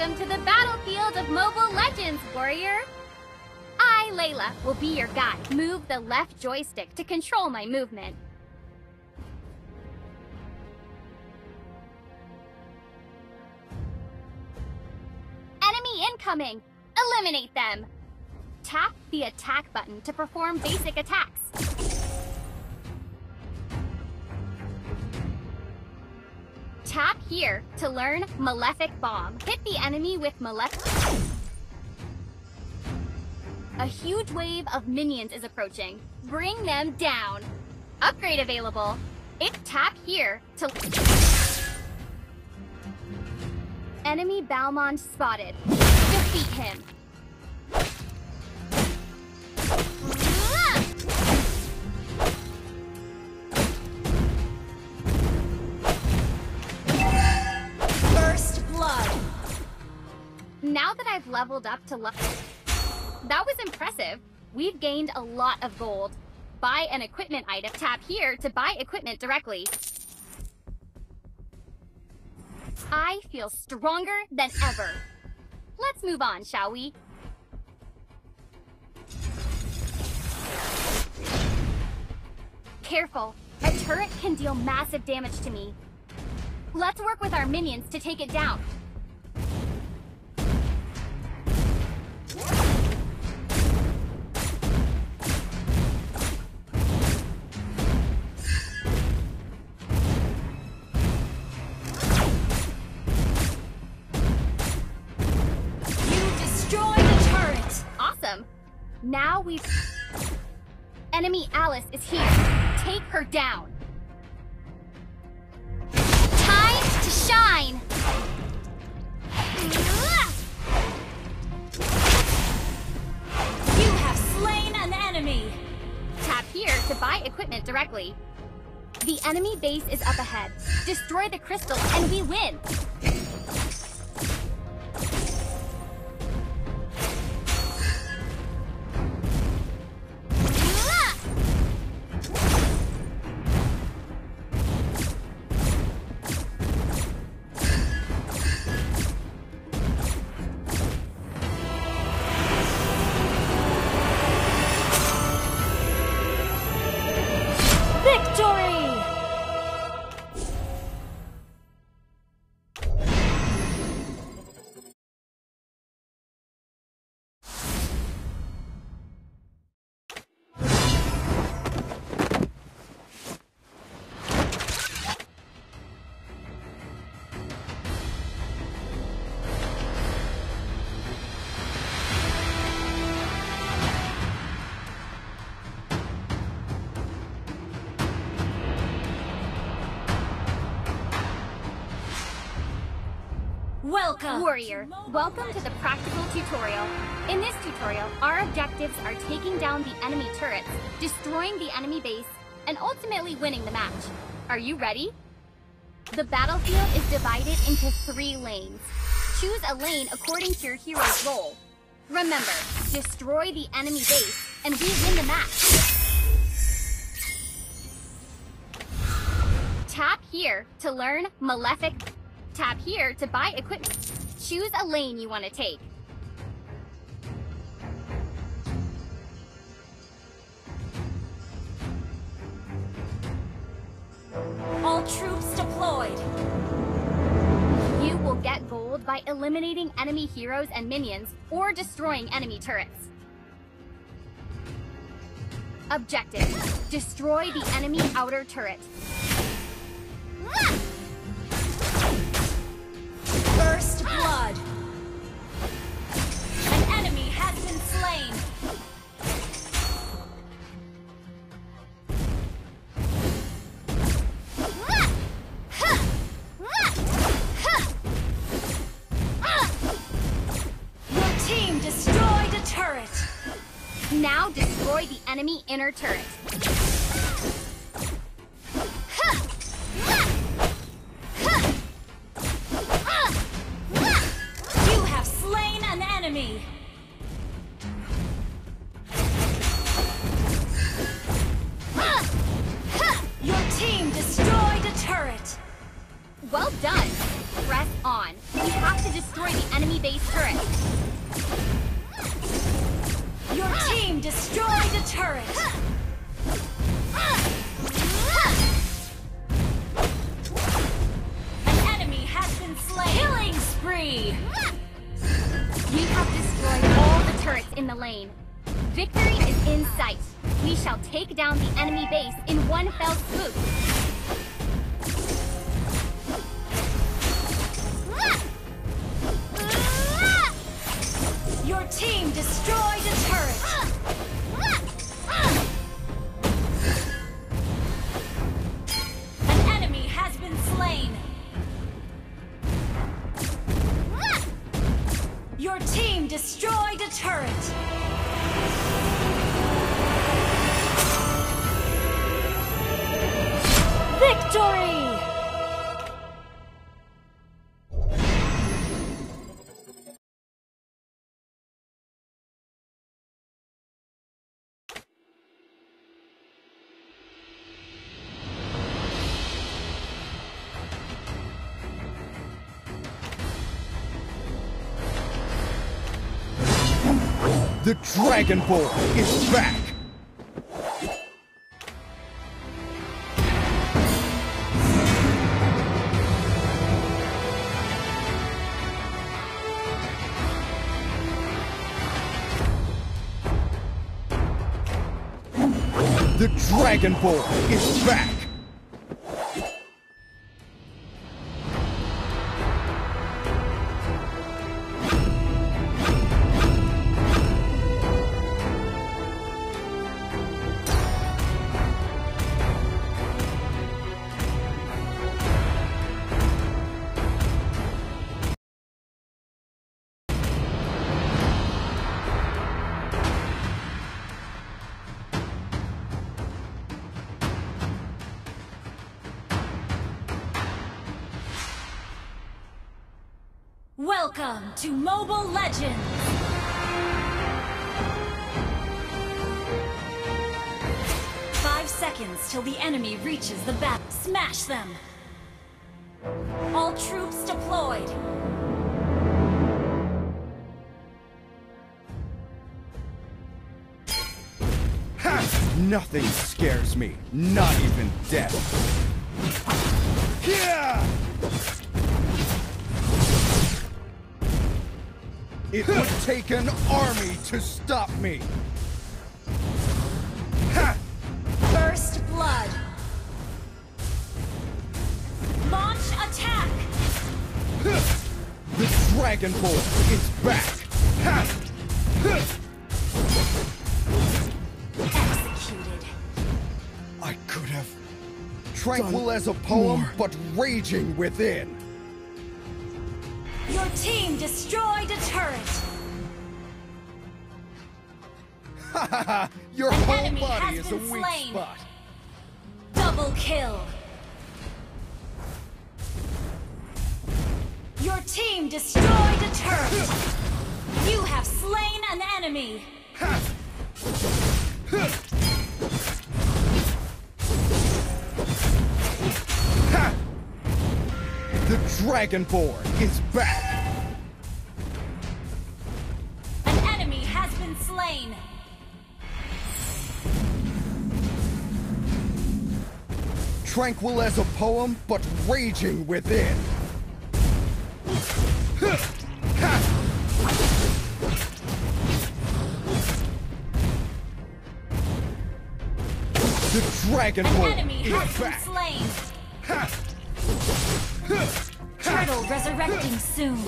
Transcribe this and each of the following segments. Welcome to the battlefield of Mobile Legends, warrior! I, Layla, will be your guide. Move the left joystick to control my movement. Enemy incoming! Eliminate them! Tap the attack button to perform basic attacks. Tap here to learn Malefic Bomb. Hit the enemy with Malefic... A huge wave of minions is approaching. Bring them down. Upgrade available. Tap here to... Enemy Balmond spotted. Defeat him. Now that I've leveled up to level... That was impressive. We've gained a lot of gold. Buy an equipment item. Tap here to buy equipment directly. I feel stronger than ever. Let's move on, shall we? Careful. A turret can deal massive damage to me. Let's work with our minions to take it down. Now we've... Enemy Alice is here. Take her down. Time to shine! You have slain an enemy! Tap here to buy equipment directly. The enemy base is up ahead. Destroy the crystal and we win! Welcome, warrior. Welcome to the practical tutorial. In this tutorial, our objectives are taking down the enemy turrets, destroying the enemy base, and ultimately winning the match. Are you ready? The battlefield is divided into 3 lanes. Choose a lane according to your hero's role. Remember, destroy the enemy base, and we win the match. Tap here to learn Malefic. Tap here to buy equipment. Choose a lane you want to take. All troops deployed. You will get gold by eliminating enemy heroes and minions or destroying enemy turrets. Objective: destroy the enemy outer turret. First blood. An enemy has been slain. Your team destroyed a turret. Now destroy the enemy inner turret. Well done. Press on. We have to destroy the enemy base turret. Your team destroyed a turret. An enemy has been slain. Killing spree. You have destroyed all the turrets in the lane. Victory is in sight. We shall take down the enemy base in one fell swoop. Your team destroyed a turret. An enemy has been slain. Your team destroyed a turret. Victory! The Dragon Ball is back! The Dragon Ball is back! Welcome to Mobile Legends! Five seconds till the enemy reaches the battle. Smash them! All troops deployed! Ha! Nothing scares me, not even death. Yeah! It would take an army to stop me! Ha! First blood! Launch attack! The Dragon Ball is back! Ha! Executed! I could have... Tranquil as a poem, but raging within! Your team destroyed a turret! Ha ha ha! Your whole body is a weak spot! Double kill! Your team destroyed a turret! You have slain an enemy! The Dragonborn is back! An enemy has been slain! Tranquil as a poem, but raging within! The Dragonborn is back! An enemy has been slain! Turtle resurrecting soon.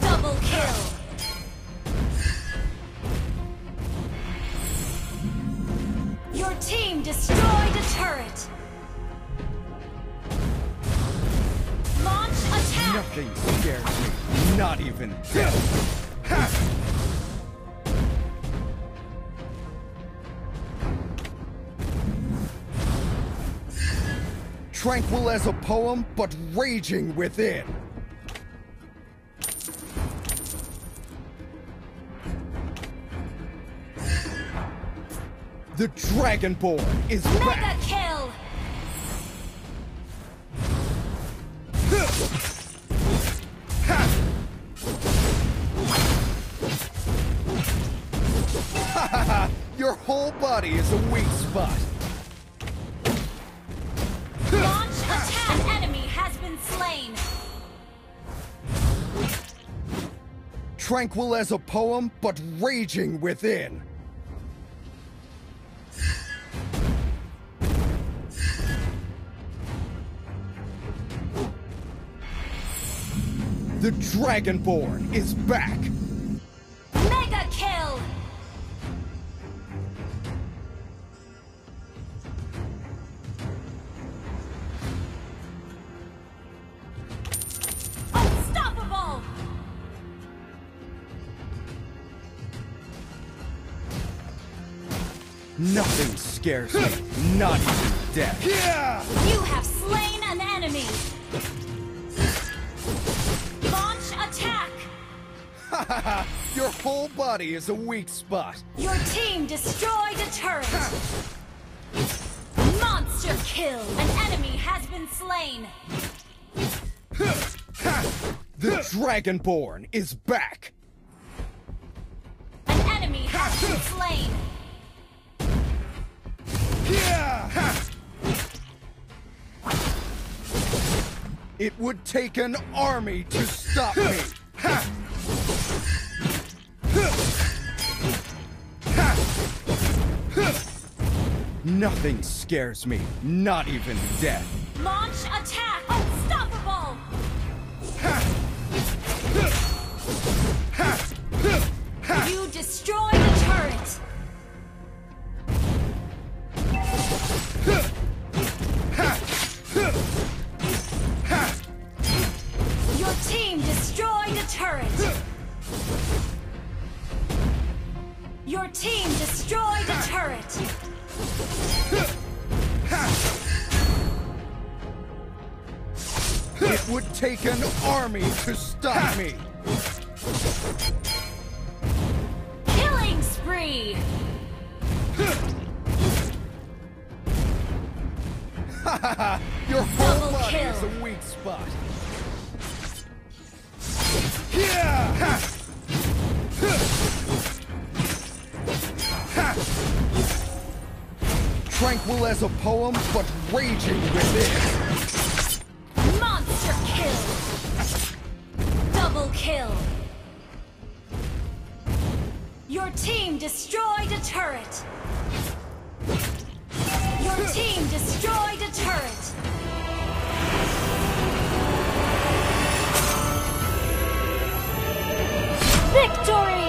Double kill. Your team destroyed a turret. Launch attack. Nothing scares me, not even death. Ha! Tranquil as a poem, but raging within. The Dragonborn is back. Mega kill! whole body is a weak spot. Launch attack! An enemy has been slain. Tranquil as a poem, but raging within. The Dragonborn is back! Mega kill! Unstoppable! Nothing scares me, not even death. Yeah! You have slain an enemy! Your whole body is a weak spot. Your team destroyed a turret. Monster kill. An enemy has been slain. The Dragonborn is back. An enemy has been slain. It would take an army to stop me. Nothing scares me, not even death. Launch attack! Unstoppable! You destroy the turret! Your team destroyed the turret! Your team destroyed the turret! It would take an army to stop me. Killing spree. Your whole body is a weak spot. Tranquil as a poem, but raging within. Monster kill! Double kill! Your team destroyed a turret! Your team destroyed a turret! Victory!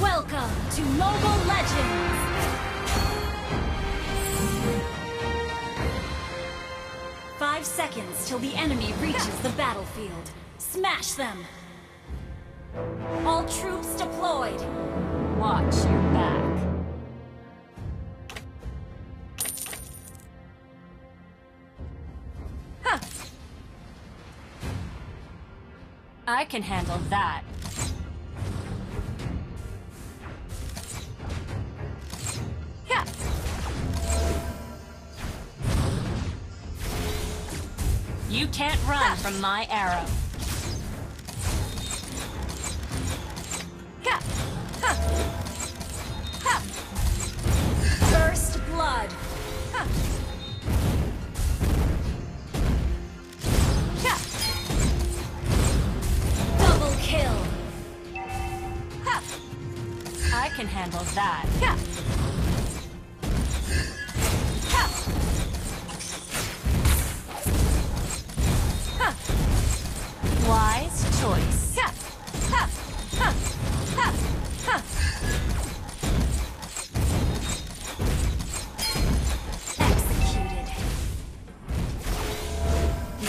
Welcome to Mobile Legends! 5 seconds till the enemy reaches the battlefield. Smash them! All troops deployed. Watch your back. I can handle that. Yeah. You can't run from my arrow. First blood. Double kill. I can handle that. Wise choice. Executed.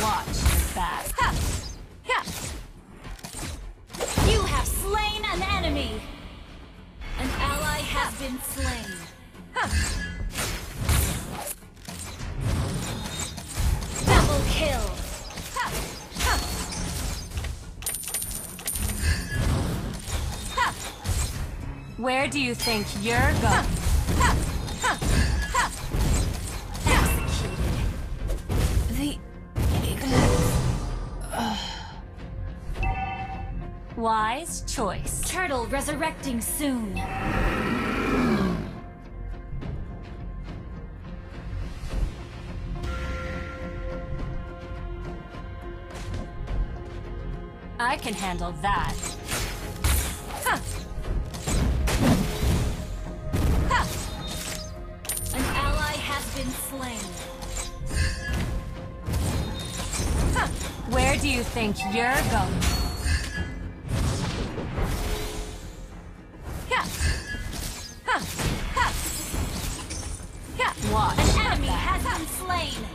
Watch your back. You have slain an enemy. An ally has been slain. Double kill. Where do you think you're going? Executed. Wise choice. Turtle resurrecting soon. I can handle that. Where do you think you're going? Watch. An enemy has been slain.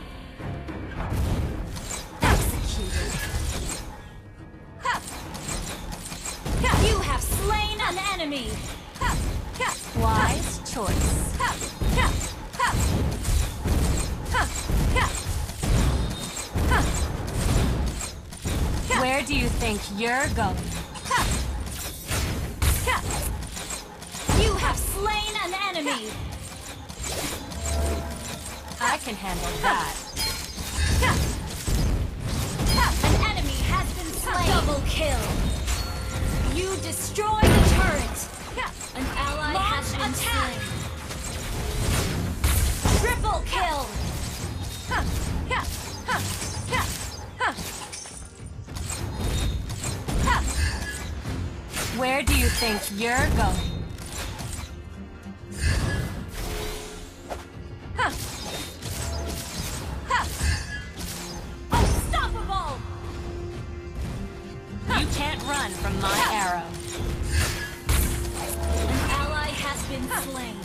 Executed. You have slain an enemy. Wise choice. Where do you think you're going? You have slain an enemy. I can handle that. An enemy has been slain. Double kill. You destroy the turret. An ally has been slain. Triple kill. Where do you think you're going? Unstoppable! You can't run from my arrow. An ally has been slain.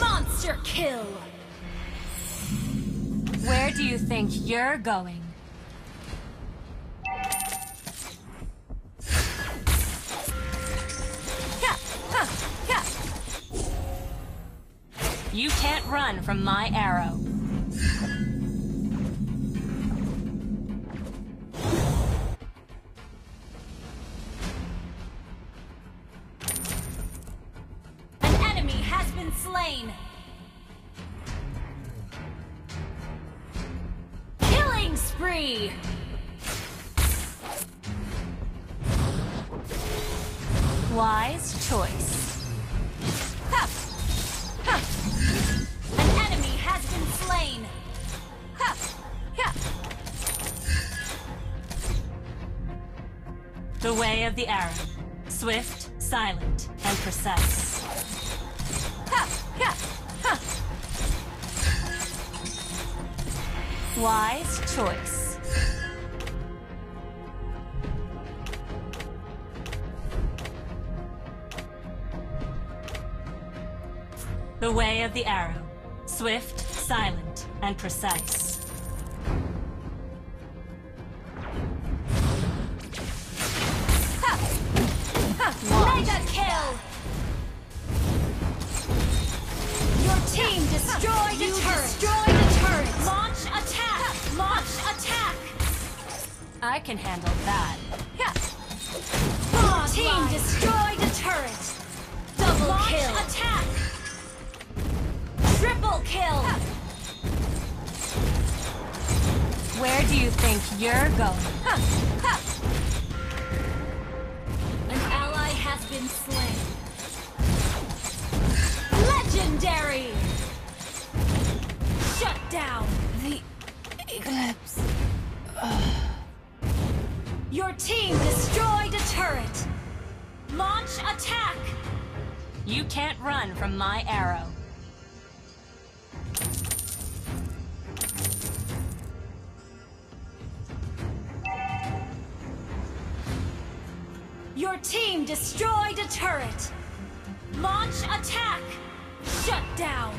Monster kill! Where do you think you're going? You can't run from my arrow. An enemy has been slain. Killing spree. Wise choice. Slain. The way of the arrow. Swift, silent, and precise. Wise choice. The way of the arrow. Swift, silent, and precise. Mega kill! Your team destroyed the turret! Destroyed the turret! Launch attack! Launch attack! I can handle that. Destroyed a turret. Double kill. Attack. Triple kill. Where do you think you're going? An ally has been slain. Legendary. Shut down. The eclipse. Your team destroyed a turret. Launch attack. You can't run from my arrow. Your team destroyed a turret. Launch attack. Shut down.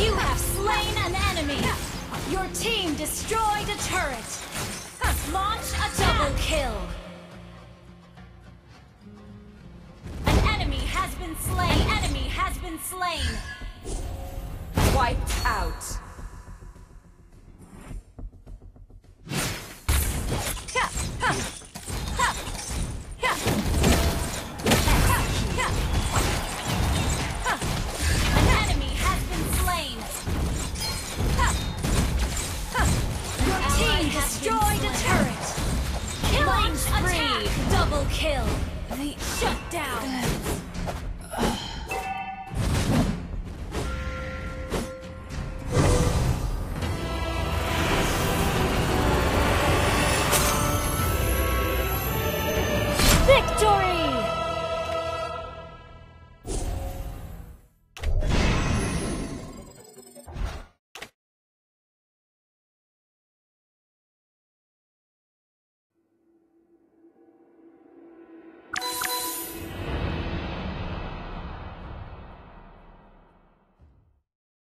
You have slain an enemy! Your team destroyed a turret! Launch a double kill! An enemy has been slain! An enemy has been slain!